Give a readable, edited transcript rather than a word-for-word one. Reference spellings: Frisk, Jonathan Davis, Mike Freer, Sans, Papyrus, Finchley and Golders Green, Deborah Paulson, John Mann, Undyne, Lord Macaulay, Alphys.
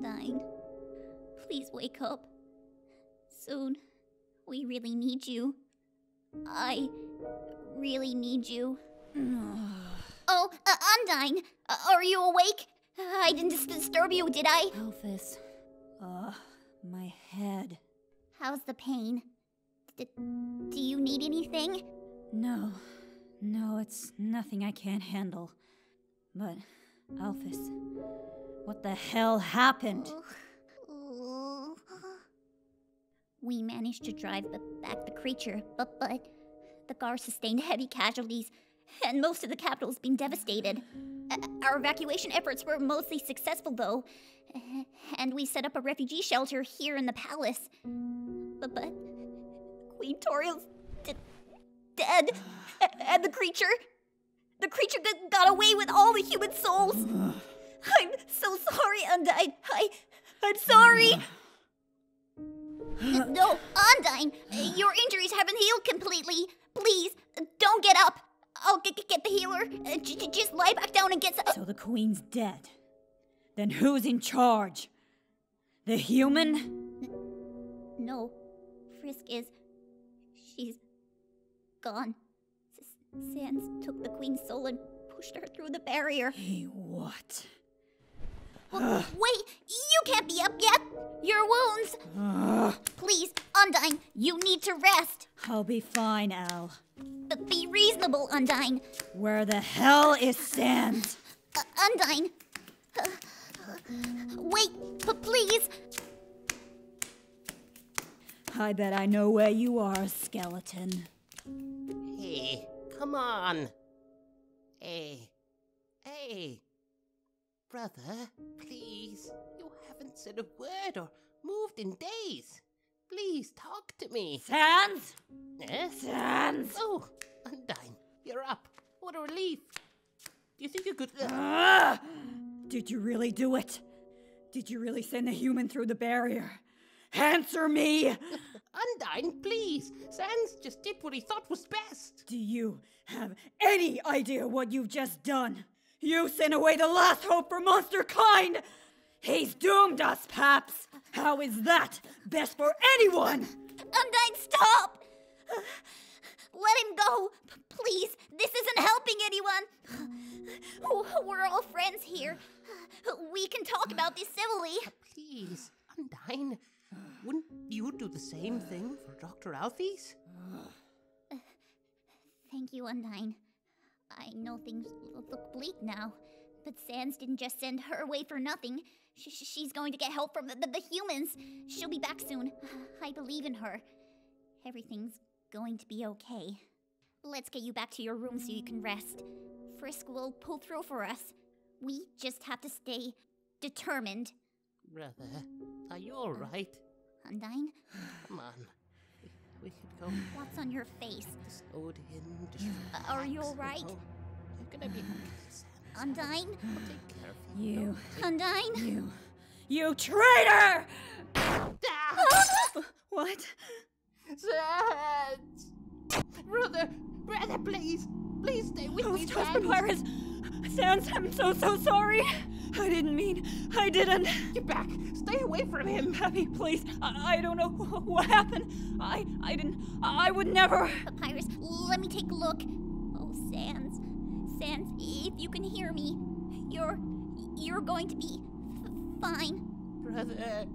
Undyne. Please wake up. Soon. We really need you. I really need you. Oh, Undyne! Are you awake? I didn't disturb you, did I? Alphys. My head. How's the pain? Do you need anything? No. No, it's nothing I can't handle. But, Alphys, what the hell happened? We managed to drive back the creature, but the Gar sustained heavy casualties, and most of the capital's been devastated. Our evacuation efforts were mostly successful, though, and we set up a refugee shelter here in the palace. But Queen Toriel's dead, and the creature got away with all the human souls. I'm so sorry, Undyne. I'm sorry. No, Undyne, your injuries haven't healed completely. Please, don't get up. I'll get the healer. Just lie back down and get some. So the queen's dead. Then who's in charge? The human? No, Frisk is. She's gone. Sans took the queen's soul and pushed her through the barrier. Hey, what? Well, wait, you can't be up yet. Your wounds. Please, Undyne, you need to rest. I'll be fine, Al. But be reasonable, Undyne. Where the hell is Sans? Undyne. Wait, please. I bet I know where you are, skeleton. Hey, come on. Hey. Brother, please. You haven't said a word or moved in days. Please talk to me. Sans? Yes? Sans? Oh, Undyne, you're up. What a relief. Do you think you could... Did you really do it? Did you really send the human through the barrier? Answer me! Undyne, please. Sans just did what he thought was best. Do you have any idea what you've just done? You sent away the last hope for monster kind! He's doomed us, Paps! How is that best for anyone? Undyne, stop! Let him go! Please, this isn't helping anyone! We're all friends here. We can talk about this civilly. Please, Undyne, wouldn't you do the same thing for Dr. Alphys? Thank you, Undyne. I know things look bleak now, but Sans didn't just send her away for nothing. She's going to get help from the humans. She'll be back soon. I believe in her. Everything's going to be okay. Let's get you back to your room so you can rest. Frisk will pull through for us. We just have to stay determined. Brother, are you alright? Undyne? Come on. We should go. What's on your face? Are you alright? You're gonna be Undyne? Take care of you. Undyne? You traitor! What? Brother, please. Please stay with me, Sans. Papyrus. Sans, I'm so sorry. I didn't. Get back. Stay away from him. Happy, please. I don't know what happened. I would never. Papyrus, let me take a look. Oh, Sans, if you can hear me, you're going to be fine. Brother.